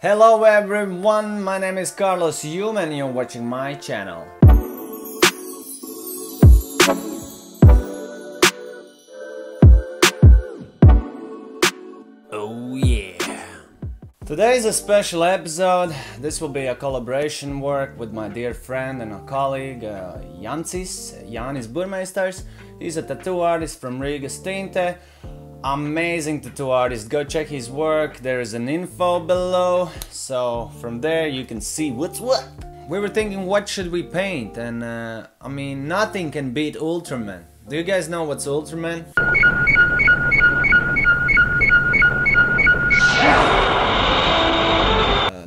Hello everyone, my name is Carlos U man and you're watching my channel. Oh yeah! Today is a special episode. This will be a collaboration work with my dear friend and a colleague Janis Burmeistars. He's a tattoo artist from Riga Strinte. Amazing tattoo artist, go check his work, there is an info below, so from there you can see what's what. We were thinking what should we paint and I mean nothing can beat Ultraman. Do you guys know what's Ultraman?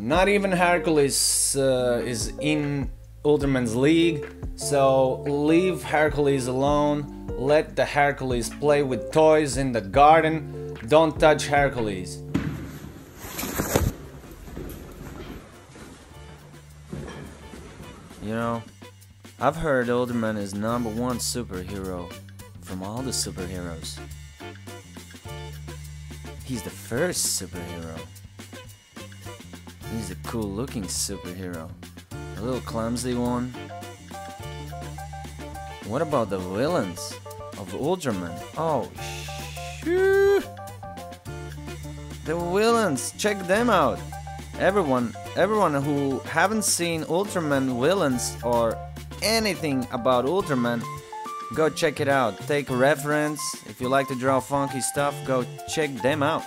Not even Hercules is in Ultraman's league, so leave Hercules alone. Let the Hercules play with toys in the garden. Don't touch Hercules. You know, I've heard Ultraman is #1 superhero from all the superheroes. He's the first superhero. He's a cool looking superhero. A little clumsy one. What about the villains of Ultraman? Oh, shoo! The villains, check them out. Everyone who haven't seen Ultraman villains or anything about Ultraman, go check it out. Take a reference. If you like to draw funky stuff, go check them out.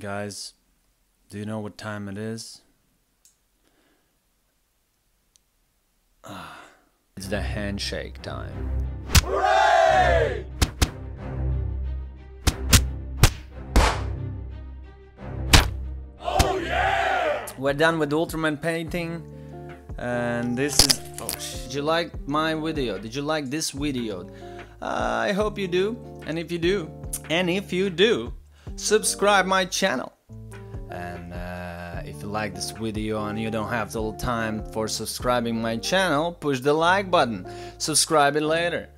Guys, do you know what time it is? It's the handshake time. Hooray! Oh yeah! We're done with Ultraman painting and this is Oh, did you like my video? Did you like this video? I hope you do. And if you do, subscribe my channel. And if you like this video and you don't have the time for subscribing my channel, push the like button. Subscribe it later.